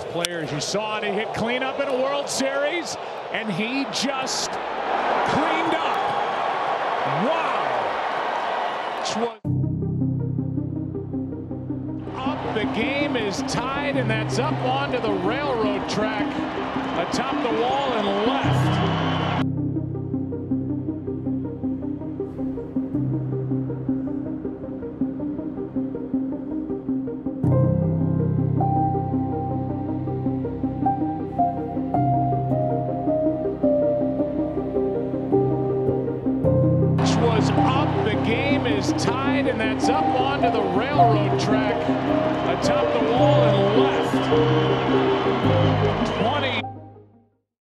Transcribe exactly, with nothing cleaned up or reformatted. Players, you saw it, he hit cleanup in a World Series, and he just cleaned up. Wow! Up, the game is tied, and that's up onto the railroad track, atop the wall and left. Up, the game is tied, and that's up onto the railroad track, atop the wall and left.